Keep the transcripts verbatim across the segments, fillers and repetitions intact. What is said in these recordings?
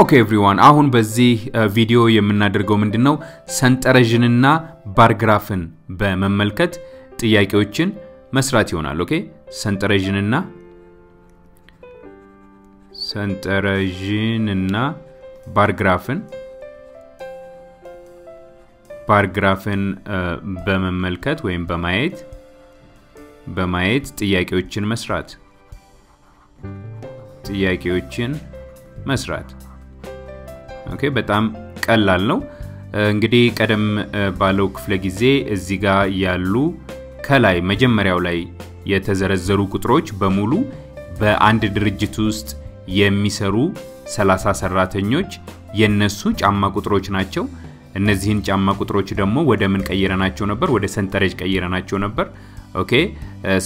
Okay everyone, ahun bezih video yeminnadergew mindinnaw senterejinna bar graphin bememmelket tiyaqiwochin መስራት ይሆናል ኦኬ ሰንጠረዥንና ሰንጠረዥንና ባርግራፍን ባርግራፍን በመመልከት ወይም በማየት በማየት ጥያቄዎችን መስራት ጥያቄዎችን መስራት ኦኬ በጣም ቀላል ነው እንግዲህ ቀደም ባለው ክፍለ ጊዜ እዚህ ጋር ያሉ ከላይ መጀመሪያው ላይ የተዘረዘሩ ቁጥሮች በሙሉ በአንድ ድርጅት ውስጥ የሚሰሩ ሰላሳ ሰራተኞች የነሱ ጫማ ቁጥሮች ናቸው እነዚህን ጫማ ቁጥሮች ደግሞ ወደ ምን ቀየረናቸው ነበር ወደ ሰንጠረዥ ቀየረናቸው ነበር ኦኬ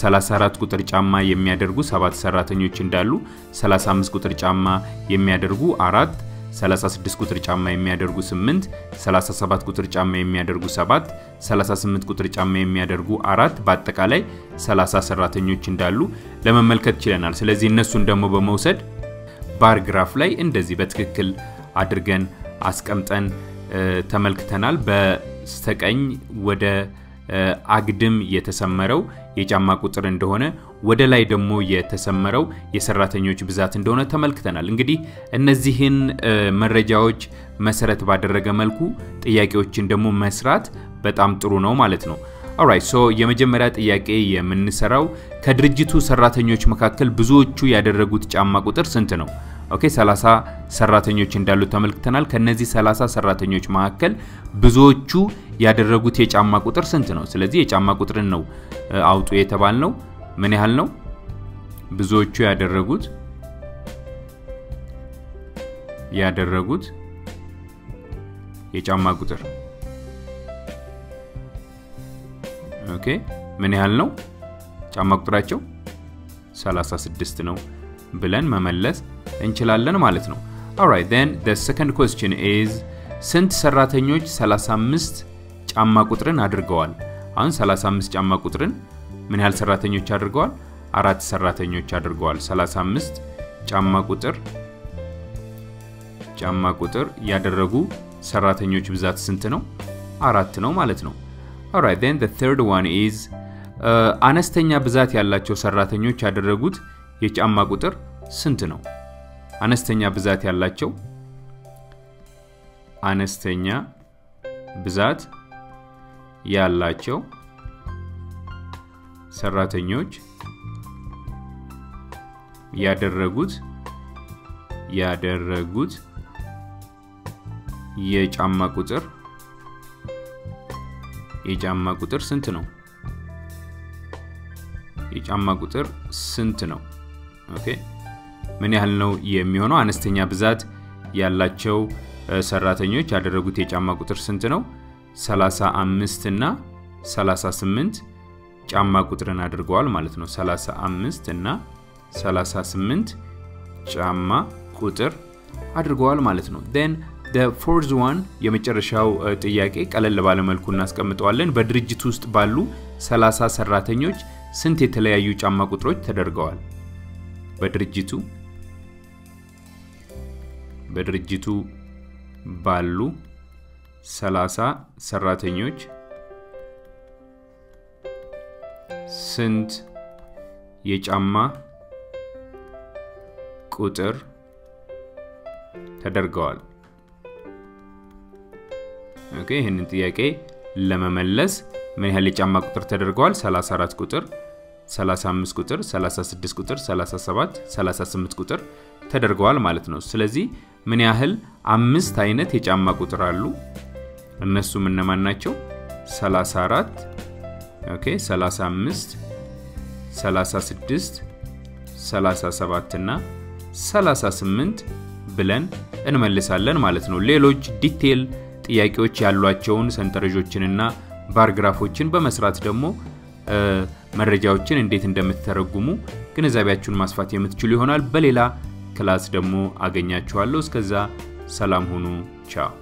ሰላሳ አራት ቁጥር ጫማ የሚያደርጉ ሰባት ሰራተኞች እንዳሉ ሰላሳ አምስት ቁጥር ጫማ የሚያደርጉ አራት ሰላሳ ስድስት ቁጥር ጫማ የሚያደርጉ ስምንት ሰላሳ ሰባት ቁጥር ጫማ የሚያደርጉ ሰባት ሰላሳ ስምንት ቁጥር ጫማ የሚያደርጉ አራት በአጠቃላይ ሰላሳ ሰራተኞች እንዳሉ ለመመልከት ይችላል ስለዚህ እነሱን ደግሞ በመውሰድ ባር ግራፍ ላይ እንደዚህ በትክክል አድርገን አስቀምጠን ተመልክተናል በስተቀኝ ወደ አግድም የተሰመረው የጫማ ቁጥር እንደሆነ ወደ ላይ ደግሞ የተሰመረው የሰራተኞች ብዛት እንደሆነ ተመልክተናል እንግዲህ እነዚህን መረጃዎች መሰረት ባደረገ መልኩ ጥያቄዎችን ደግሞ መስራት በጣም ጥሩ ነው ማለት ነው alright so የመጀመሪያ ጥያቄ የምንሰራው ከድርጅቱ ሰራተኞች መካከል ብዙዎቹ ያደረጉት ጫማ ቁጥር ስንት ነው ኦኬ ሰላሳ ሰራተኞች እንዳሉ ተመልክተናል ከነዚህ ሰላሳ ሰራተኞች መካከል ብዙዎቹ ያደረጉት የጫማ ቁጥር ስንት ነው ስለዚህ የጫማ ቁጥርን ነው አውጡ የተባለው ምን ያህል ነው ብዙዎቹ ያደረጉት ያደረጉት የጫማ ቁጥር ኦኬ ምን ያህል ነው ጫማ ቁጥራቸው ሰላሳ ስድስት ነው ብለን መመለስ እንችላለን ማለት ነው all right then the second question is ስንት ሰራተኞች ሰላሳ አምስት ጫማ ቁጥርን አድርገዋል አሁን ሰላሳ አምስት ጫማ ቁጥርን ምን ያህል ሰራተኞች አድርገዋል አራት ሰራተኞች አድርገዋል ሰላሳ አምስት ጫማ ቁጥር ጫማ ቁጥር ያደረጉ ሰራተኞች ብዛት ስንት ነው አራት ነው ማለት ነው all right then the third one is አነስተኛ ብዛት ያላቸው ሰራተኞች ያደረጉት የጫማ ቁጥር ስንት ነው አነስተኛ ብዛት ያላቸው አነስተኛ ብዛት ያላቸው ሰራተኞች ያደረጉት ያደረጉት የጫማ ቁጥር የጫማ ቁጥር ስንት ነው የጫማ ቁጥር ስንት ነው ኦኬ ምን ያህል ነው የሚሆነው አነስተኛ ብዛት ያላቸው ሰራተኞች ያደረጉት የጫማ ቁጥር ስንት ነው ሰላሳ አምስት እና ሰላሳ ስምንት ጫማ ቁጥርን አድርገዋል ማለት ነው ሰላሳ አምስት እና ሰላሳ ስምንት ጫማ ቁጥር አድርገዋል ማለት ነው then the fourth one የመጨረሻው ጥያቄ ቀለል ባለ መልኩ እናስቀምጣለን በድርጅት ውስጥ ባሉ ሰላሳ ሰራተኞች ስንት የተለያዩ ጫማ ቁጥሮች ተደርገዋል በድርጅቱ በድርጅቱ ባሉ ሰላሳ ሰራተኞች ስንት የጫማ ቁጥር ተደርገዋል ኦኬ ይሄንን ጥያቄ ለመመለስ ምን ያህል የጫማ ቁጥር ተደርገዋል ሰላሳ አራት ቁጥር ሰላሳ አምስት ቁጥር ሰላሳ ስድስት ቁጥር ሰላሳ ሰባት ሰላሳ ስምንት ቁጥር ተደርገዋል ማለት ነው ስለዚህ ምን ያህል አምስት አይነት የጫማ ቁጥር አሉ እነሱ ምን ማናቸው ሰላሳ አራት ኦኬ ሰላሳ አምስት ሰላሳ ስድስት ሰላሳ ሰባት እና ሰላሳ ስምንት ብለን እንመልሳለን ማለት ነው ሌሎች ዲቴል ጥያቄዎች ያሏቸውን ሰንጠረዦችንና ባር ግራፎችን በመስራት ደግሞ መረጃዎችን እንዴት እንደምትተረጉሙ ግንዛቤያችሁን ማስፋት የምትችሉ ይሆናል በሌላ ክላስ ደግሞ አገኛችኋለሁ እስከዛ ሰላም ሁኑ ቻው